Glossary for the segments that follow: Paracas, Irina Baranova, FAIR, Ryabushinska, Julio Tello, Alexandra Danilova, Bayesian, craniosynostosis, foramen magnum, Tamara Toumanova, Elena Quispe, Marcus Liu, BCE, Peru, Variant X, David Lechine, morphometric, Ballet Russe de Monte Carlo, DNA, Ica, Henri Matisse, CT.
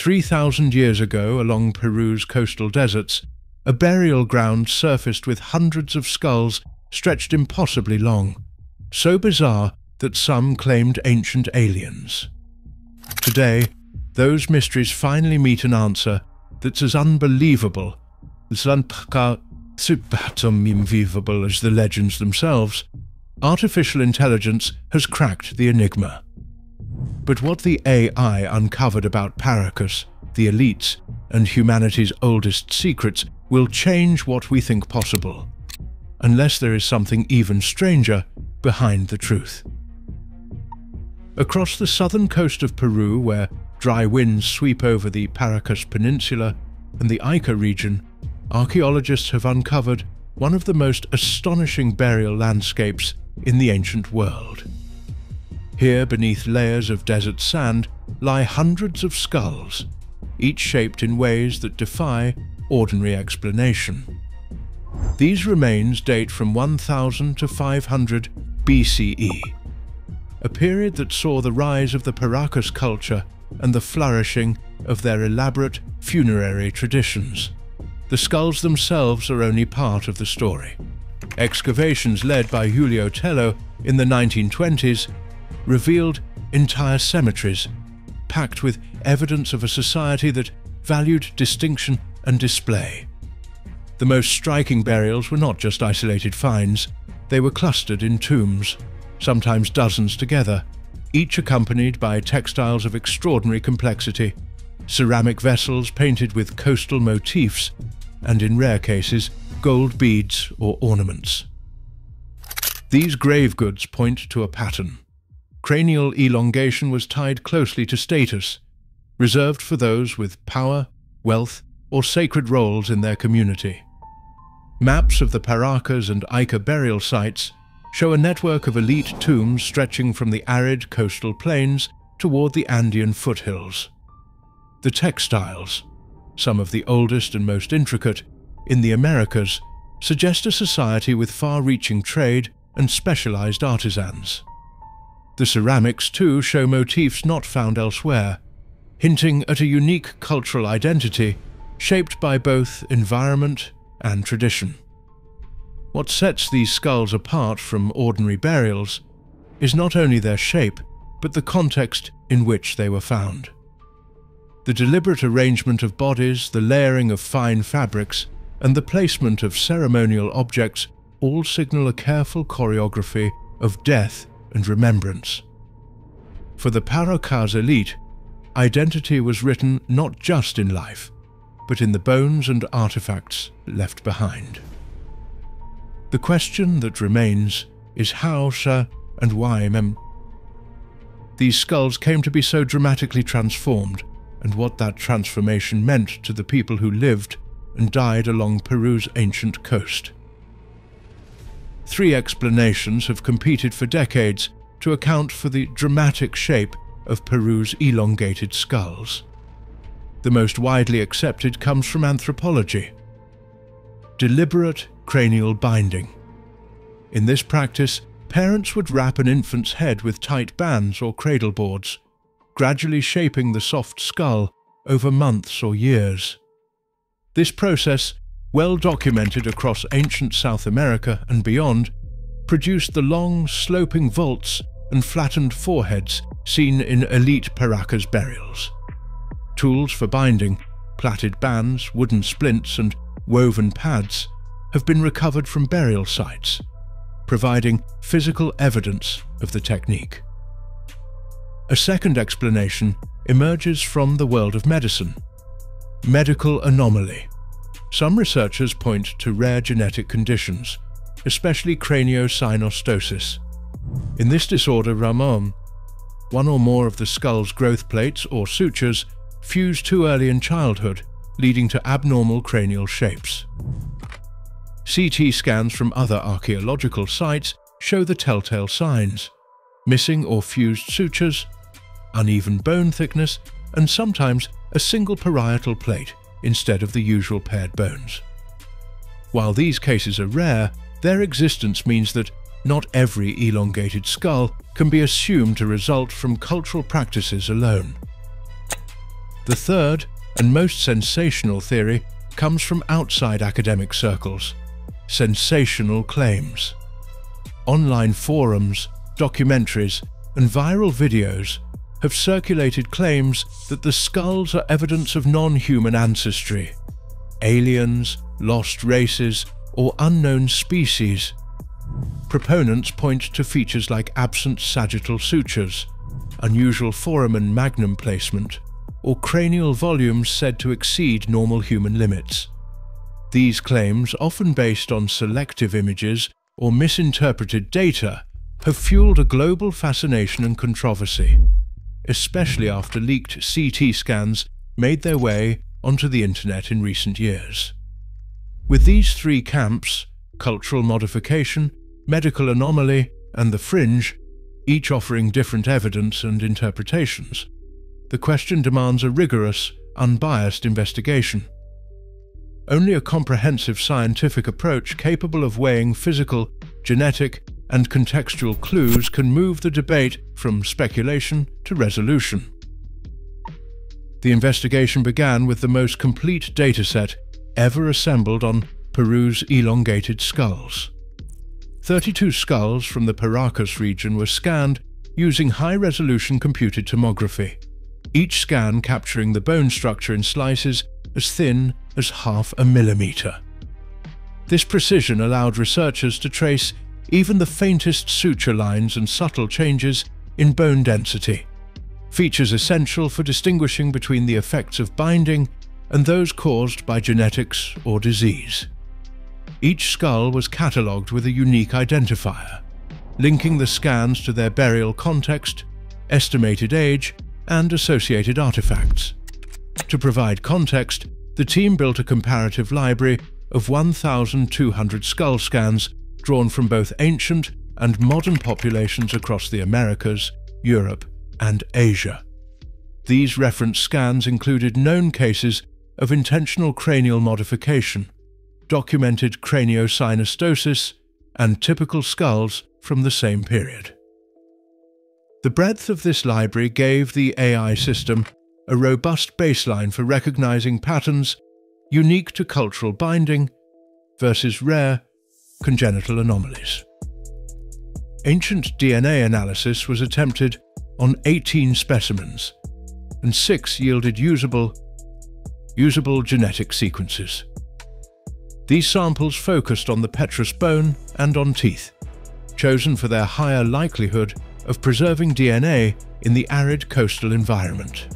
3,000 years ago along Peru's coastal deserts, a burial ground surfaced with hundreds of skulls stretched impossibly long, so bizarre that some claimed ancient aliens. Today, those mysteries finally meet an answer that's as unbelievable, as unfathomable as the legends themselves. Artificial intelligence has cracked the enigma. But what the AI uncovered about Paracas, the elites, and humanity's oldest secrets will change what we think possible, unless there is something even stranger behind the truth. Across the southern coast of Peru, where dry winds sweep over the Paracas Peninsula and the Ica region, archaeologists have uncovered one of the most astonishing burial landscapes in the ancient world. Here, beneath layers of desert sand, lie hundreds of skulls, each shaped in ways that defy ordinary explanation. These remains date from 1000 to 500 BCE, a period that saw the rise of the Paracas culture and the flourishing of their elaborate funerary traditions. The skulls themselves are only part of the story. Excavations led by Julio Tello in the 1920s revealed entire cemeteries packed with evidence of a society that valued distinction and display. The most striking burials were not just isolated finds, they were clustered in tombs, sometimes dozens together, each accompanied by textiles of extraordinary complexity, ceramic vessels painted with coastal motifs, and in rare cases, gold beads or ornaments. These grave goods point to a pattern. Cranial elongation was tied closely to status, reserved for those with power, wealth, or sacred roles in their community. Maps of the Paracas and Ica burial sites show a network of elite tombs stretching from the arid coastal plains toward the Andean foothills. The textiles, some of the oldest and most intricate, in the Americas, suggest a society with far-reaching trade and specialized artisans. The ceramics, too, show motifs not found elsewhere, hinting at a unique cultural identity shaped by both environment and tradition. What sets these skulls apart from ordinary burials is not only their shape, but the context in which they were found. The deliberate arrangement of bodies, the layering of fine fabrics, and the placement of ceremonial objects all signal a careful choreography of death and remembrance. For the Paracas elite, identity was written not just in life, but in the bones and artifacts left behind. The question that remains is how, and why these skulls came to be so dramatically transformed, and what that transformation meant to the people who lived and died along Peru's ancient coast. Three explanations have competed for decades to account for the dramatic shape of Peru's elongated skulls. The most widely accepted comes from anthropology. Deliberate cranial binding. In this practice, parents would wrap an infant's head with tight bands or cradle boards, gradually shaping the soft skull over months or years. This process, well documented across ancient South America and beyond, produced the long, sloping vaults and flattened foreheads seen in elite Paracas burials. Tools for binding, plaited bands, wooden splints, and woven pads have been recovered from burial sites, providing physical evidence of the technique. A second explanation emerges from the world of medicine. Medical anomaly. Some researchers point to rare genetic conditions, especially craniosynostosis. In this disorder, one or more of the skull's growth plates or sutures fuse too early in childhood, leading to abnormal cranial shapes. CT scans from other archaeological sites show the telltale signs: missing or fused sutures, uneven bone thickness, and sometimes a single parietal plate instead of the usual paired bones. While these cases are rare, their existence means that not every elongated skull can be assumed to result from cultural practices alone. The third, and most sensational theory, comes from outside academic circles. Sensational claims. Online forums, documentaries, and viral videos have circulated claims that the skulls are evidence of non-human ancestry. Aliens, lost races, or unknown species. Proponents point to features like absent sagittal sutures, unusual foramen magnum placement, or cranial volumes said to exceed normal human limits. These claims, often based on selective images or misinterpreted data, have fueled a global fascination and controversy, especially after leaked CT scans made their way onto the internet in recent years. With these three camps, cultural modification, medical anomaly, and the fringe, each offering different evidence and interpretations, the question demands a rigorous, unbiased investigation. Only a comprehensive scientific approach capable of weighing physical, genetic, and contextual clues can move the debate from speculation to resolution. The investigation began with the most complete dataset ever assembled on Peru's elongated skulls. 32 skulls from the Paracas region were scanned using high-resolution computed tomography, each scan capturing the bone structure in slices as thin as half a millimeter. This precision allowed researchers to trace even the faintest suture lines and subtle changes in bone density, features essential for distinguishing between the effects of binding and those caused by genetics or disease. Each skull was catalogued with a unique identifier, linking the scans to their burial context, estimated age, and associated artifacts. To provide context, the team built a comparative library of 1,200 skull scans drawn from both ancient and modern populations across the Americas, Europe, and Asia. These reference scans included known cases of intentional cranial modification, documented craniosynostosis, and typical skulls from the same period. The breadth of this library gave the AI system a robust baseline for recognizing patterns unique to cultural binding versus rare, congenital anomalies. Ancient DNA analysis was attempted on 18 specimens, and 6 yielded usable genetic sequences. These samples focused on the petrous bone and on teeth, chosen for their higher likelihood of preserving DNA in the arid coastal environment.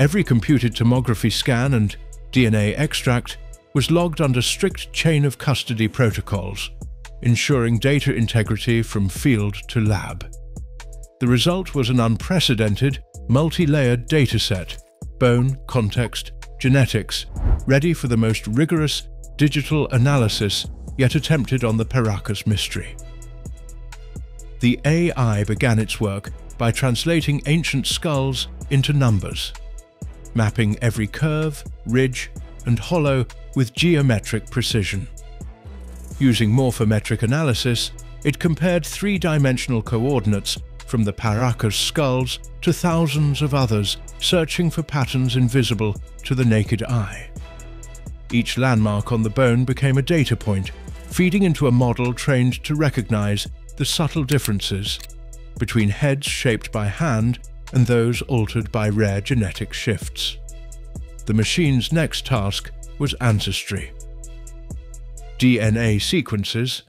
Every computed tomography scan and DNA extract was logged under strict chain of custody protocols, ensuring data integrity from field to lab. The result was an unprecedented, multi-layered dataset, bone, context, genetics, ready for the most rigorous digital analysis yet attempted on the Paracas mystery. The AI began its work by translating ancient skulls into numbers, mapping every curve, ridge, and hollow with geometric precision. Using morphometric analysis, it compared three-dimensional coordinates from the Paracas skulls to thousands of others, searching for patterns invisible to the naked eye. Each landmark on the bone became a data point, feeding into a model trained to recognize the subtle differences between heads shaped by hand and those altered by rare genetic shifts. The machine's next task was ancestry. DNA sequences,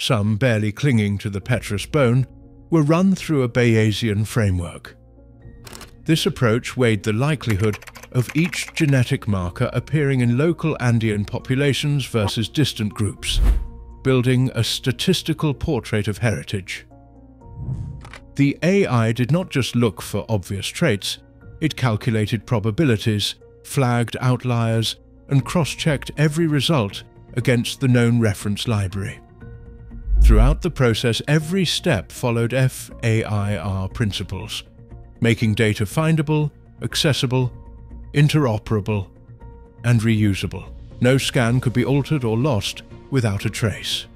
some barely clinging to the petrous bone, were run through a Bayesian framework. This approach weighed the likelihood of each genetic marker appearing in local Andean populations versus distant groups, building a statistical portrait of heritage. The AI did not just look for obvious traits, it calculated probabilities, flagged outliers, and cross-checked every result against the known reference library. Throughout the process, every step followed FAIR principles, making data findable, accessible, interoperable, and reusable. No scan could be altered or lost without a trace.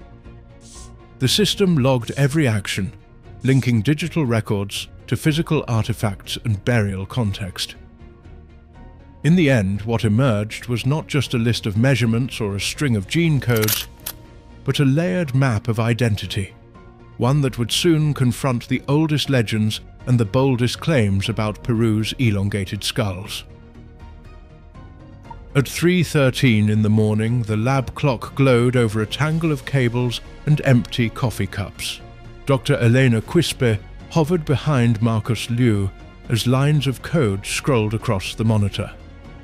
The system logged every action, linking digital records to physical artifacts and burial context. In the end, what emerged was not just a list of measurements or a string of gene codes, but a layered map of identity, one that would soon confront the oldest legends and the boldest claims about Peru's elongated skulls. At 3:13 in the morning, the lab clock glowed over a tangle of cables and empty coffee cups. Dr. Elena Quispe hovered behind Marcus Liu as lines of code scrolled across the monitor.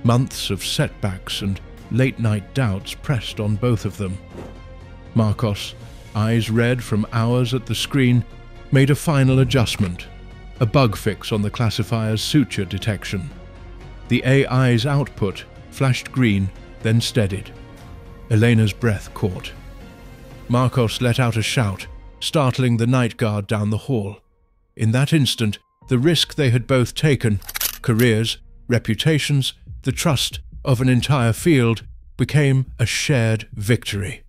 Months of setbacks and late-night doubts pressed on both of them. Marcos, eyes red from hours at the screen, made a final adjustment, a bug fix on the classifier's suture detection. The AI's output flashed green, then steadied. Elena's breath caught. Marcos let out a shout, startling the night guard down the hall. In that instant, the risk they had both taken, careers, reputations, the trust of an entire field, became a shared victory.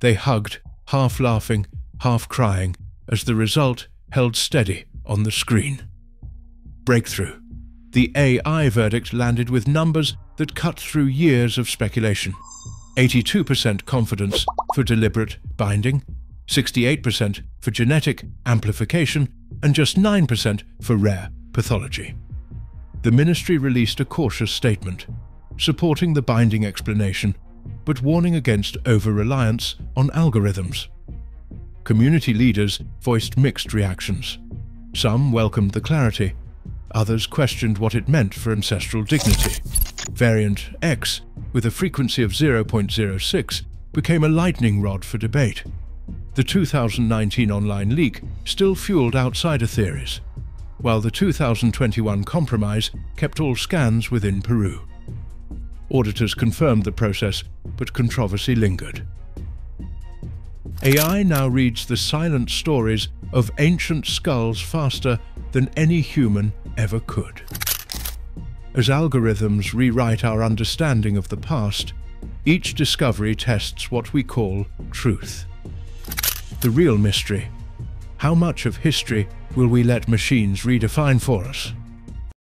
They hugged, half laughing, half crying, as the result held steady on the screen. Breakthrough. The AI verdict landed with numbers that cut through years of speculation. 82% confidence for deliberate binding, 68% for genetic amplification, and just 9% for rare pathology. The ministry released a cautious statement, supporting the binding explanation, but warning against over-reliance on algorithms. Community leaders voiced mixed reactions. Some welcomed the clarity, others questioned what it meant for ancestral dignity. Variant X, with a frequency of 0.06, became a lightning rod for debate. The 2019 online leak still fueled outsider theories, while the 2021 compromise kept all scans within Peru. Auditors confirmed the process, but controversy lingered. AI now reads the silent stories of ancient skulls faster than any human ever could. As algorithms rewrite our understanding of the past, each discovery tests what we call truth. The real mystery: how much of history will we let machines redefine for us?